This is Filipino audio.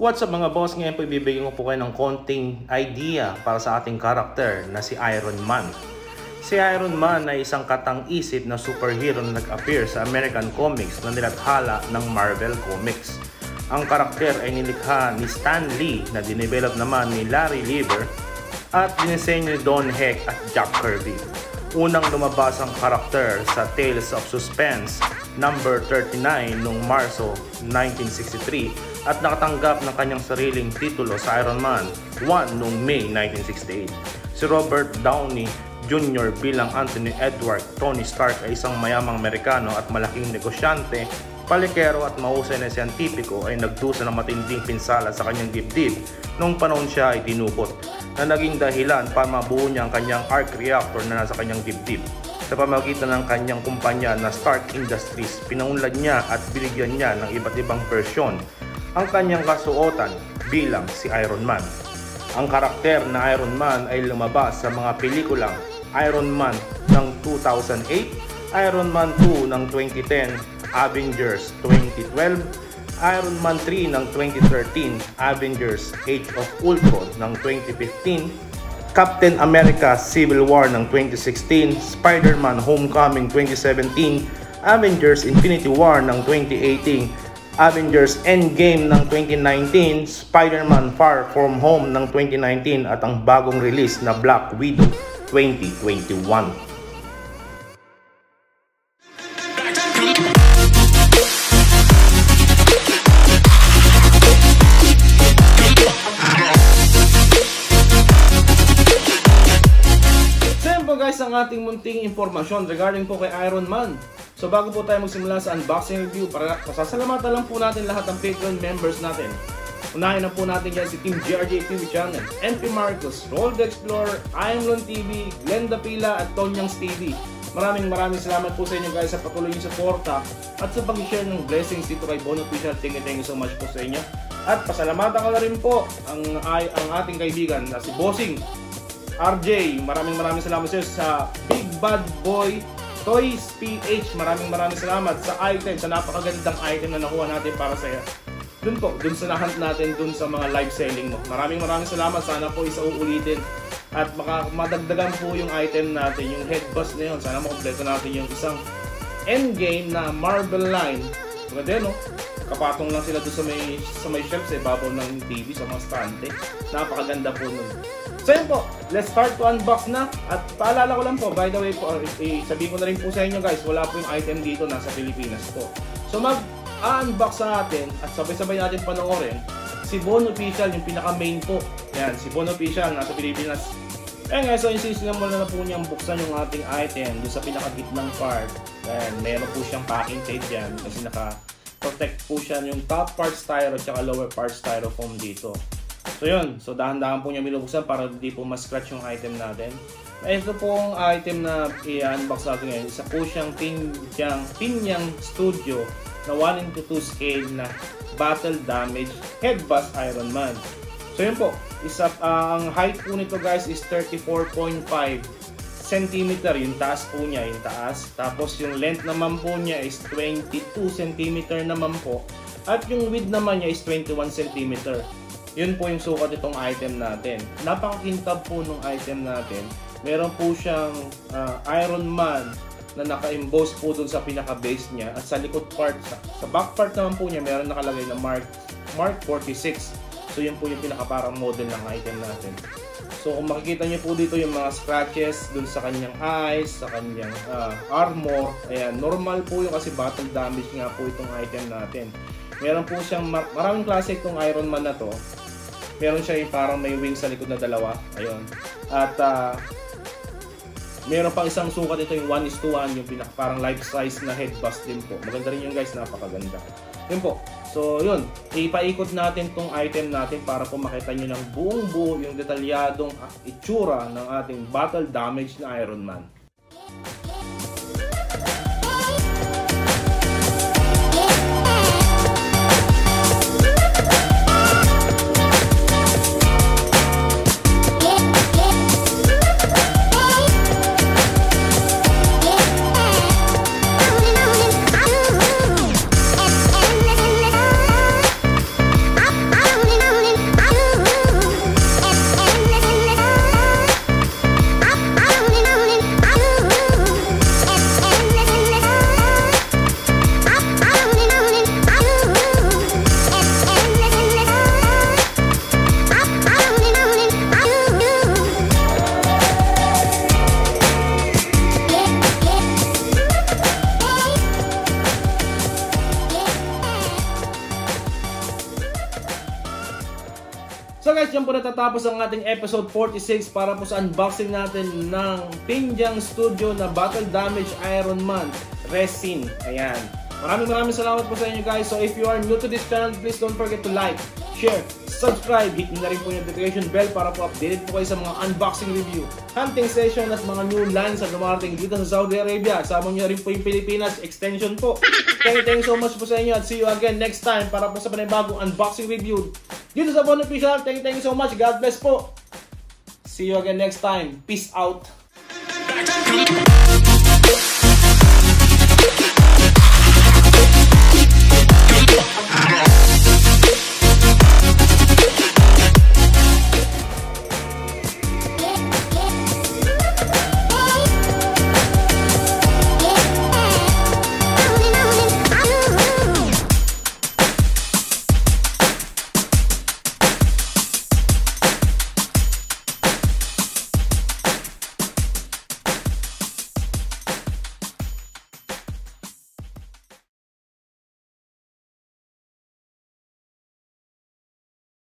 What's up mga boss? Ngayon po ibibigyan ko po kayo ng konting idea para sa ating karakter na si Iron Man. Si Iron Man ay isang katang-isip na superhero na nag-appear sa American Comics na nilathala ng Marvel Comics. Ang karakter ay nilikha ni Stan Lee na dinevelop naman ni Larry Lieber at dinisenyo ni Don Heck at Jack Kirby. Unang lumabas ang karakter sa Tales of Suspense number 39 noong Marso 1963 at nakatanggap ng kanyang sariling titulo sa Iron Man 1 noong May 1968. Si Robert Downey Jr. bilang Anthony Edward Tony Stark ay isang mayamang Amerikano at malaking negosyante, palikero at mahusay na siyentipiko ay nagdusa ng matinding pinsala sa kanyang dibdib noong panahon siya ay tinupot, na naging dahilan para mabuo niya ang kanyang arc reactor na nasa kanyang dibdib. Sa pamamagitan ng kanyang kumpanya na Stark Industries, pinaunlad niya at binigyan niya ng iba't ibang version ang kanyang kasuotan bilang si Iron Man. Ang karakter na Iron Man ay lumabas sa mga pelikulang Iron Man ng 2008, Iron Man 2 ng 2010, Avengers 2012, Iron Man 3 ng 2013, Avengers Age of Ultron ng 2015, Captain America Civil War ng 2016, Spider-Man Homecoming 2017, Avengers Infinity War ng 2018, Avengers Endgame ng 2019, Spider-Man Far From Home ng 2019 at ang bagong release na Black Widow 2021. Ang ating munting impormasyon regarding po kay Iron Man. So bago po tayo magsimula sa unboxing review, para pasasalamatan lang po natin lahat ang Patreon members natin. Unahin na po natin dyan si Team JRJ TV Channel, MP MARCUS, Rold d 'Explorer, Iemlon TV, Glenda Pila at Tonyang's TV. Maraming salamat po sa inyo guys sa patuloy niyong suporta at sa pag-share ng blessings dito kay Von Official. Thank you so much po sa inyo. At pasalamatan ko na rin po ang ating kaibigan na si Bossing RJ, maraming salamat sir sa Big Bad Boy Toys PH. Maraming salamat sa item, sa napakagandang item na nakuha natin para sa iyo. Doon po, doon sa nahunt natin, doon sa mga live selling mo. Maraming salamat. Sana po isa uulitin at madagdagan po yung item natin, yung headbus na yun. Sana makompleto natin yung isang endgame na Marvel line. Maganda yun, no? Kapatong lang sila doon sa may shelves, eh, babaw ng TV, sa mga stante. Napakaganda po nun. So yun po, let's start to unbox na. At paalala ko lang po, by the way po, sabihin ko na rin po sa inyo guys, wala po yung item dito, nasa Pilipinas po. So mag-unbox na natin at sabay-sabay natin panoorin si Von Official, yung pinaka-main po. Yan, si Von Official, nasa Pilipinas. Ayan guys, so insistinan muna na po niyang buksan yung ating item doon sa pinaka-gitnang part. And meron po siyang packing tape dyan kasi naka-protect po siya yung top part styro at lower part styrofoam dito. So yun, so dahan-dahan po niya binubuksan para hindi po ma-scratch yung item natin. Ito pong item na i-unbox natin ngayon, isa po siyang Tonyang Studio na 1:2 scale na battle damage headbus Iron Man. So yun po, ang height po nito guys is 34.5 cm yung taas po niya, yung taas. Tapos yung length naman po niya is 22 cm naman po. At yung width naman niya is 21 cm. Yun po yung sukat itong item natin. Napakakintab po nung item natin. Meron po siyang Iron Man na naka-emboss po dun sa pinaka-base niya. At sa likod part, sa back part naman po niya, meron nakalagay na Mark 46. So yun po yung pinaka-parang model ng item natin. So kung makikita niyo po dito yung mga scratches dun sa kanyang eyes, sa kanyang armor. Ayan, normal po yung kasi battle damage nga po itong item natin. Meron po siyang maraming klase itong Iron Man na to. Meron siya yung parang may wings sa likod na dalawa. Ayun. At meron pang isang sukat ito yung 1:1. Yung parang life size na headbust din po. Maganda rin yun guys. Napakaganda. Yun po. So yun. Ipaikot natin itong item natin para po makita nyo ng buong-buo yung detalyadong itsura ng ating battle damage na Iron Man. So guys, yan po natatapos ang ating episode 46 para po sa unboxing natin ng Tonyang Studio na Battle Damage Iron Man Resin. Ayan. Maraming salamat po sa inyo guys. So if you are new to this channel, please don't forget to like, share, subscribe. Hit nyo na rin po yung notification bell para po updated po kayo sa mga unboxing review, hunting session at mga new lines na dumarating dito sa Saudi Arabia. Sama nyo rin po yung Pilipinas extension po. Thank you so much po sa inyo at see you again next time para po sa panibagong unboxing review dito sa Von Official. Thank you so much. God bless po. See you again next time. Peace out.